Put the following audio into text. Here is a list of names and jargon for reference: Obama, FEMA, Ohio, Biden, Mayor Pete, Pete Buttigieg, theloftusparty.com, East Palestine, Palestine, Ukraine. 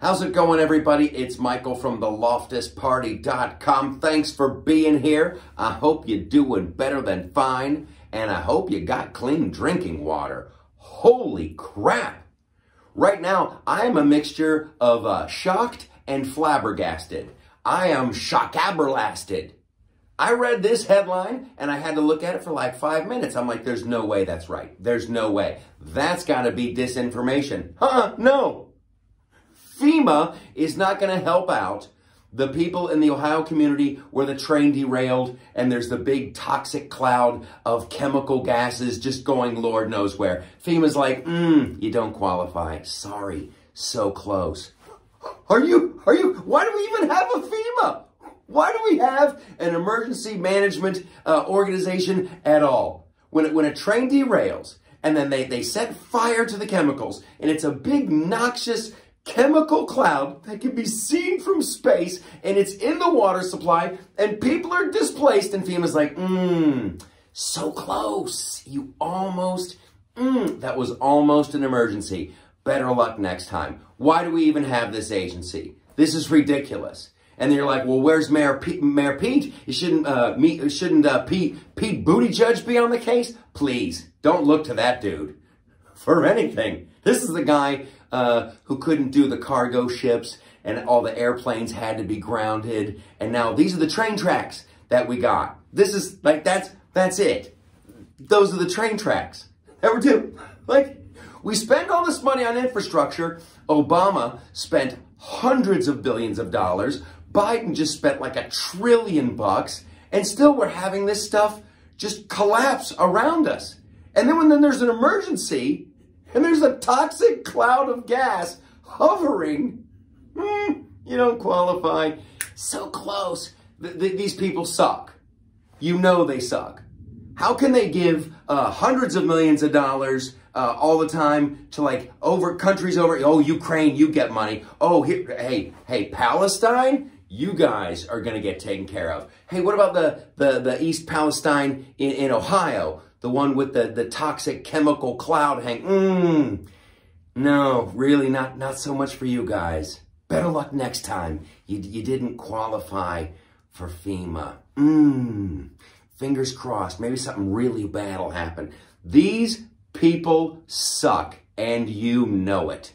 How's it going, everybody? It's Michael from theloftusparty.com. Thanks for being here. I hope you're doing better than fine, and I hope you got clean drinking water. Holy crap! Right now, I am a mixture of shocked and flabbergasted. I am shockaberlasted. I read this headline, and I had to look at it for like 5 minutes. I'm like, there's no way that's right. There's no way. That's got to be disinformation. No. FEMA is not going to help out the people in the Ohio community where the train derailed and there's the big toxic cloud of chemical gases just going Lord knows where. FEMA's like, you don't qualify. Sorry, so close. Why do we even have a FEMA? Why do we have an emergency management organization at all? When a train derails and then they set fire to the chemicals and it's a big noxious chemical cloud that can be seen from space, and it's in the water supply, and people are displaced, and FEMA's like, so close. You almost, that was almost an emergency. Better luck next time. Why do we even have this agency? This is ridiculous. And you're like, well, where's Mayor Pete? Shouldn't Pete Buttigieg be on the case? Please, don't look to that dude for anything. This is the guy who couldn't do the cargo ships and all the airplanes had to be grounded. And now these are the train tracks that we got. This is like, that's it. Those are the train tracks. Ever do? Like, we spend all this money on infrastructure. Obama spent hundreds of billions of dollars. Biden just spent like $1 trillion. And still we're having this stuff just collapse around us. And then when there's an emergency, and there's a toxic cloud of gas hovering, you don't qualify. So close. These people suck. You know they suck. How can they give hundreds of millions of dollars all the time to like countries over, oh, Ukraine, you get money. Oh, hey, Palestine, you guys are going to get taken care of. Hey, what about the East Palestine in Ohio? The one with the toxic chemical cloud hang. No, really not so much for you guys. Better luck next time. You didn't qualify for FEMA. Fingers crossed. Maybe something really bad will happen. These people suck, and you know it.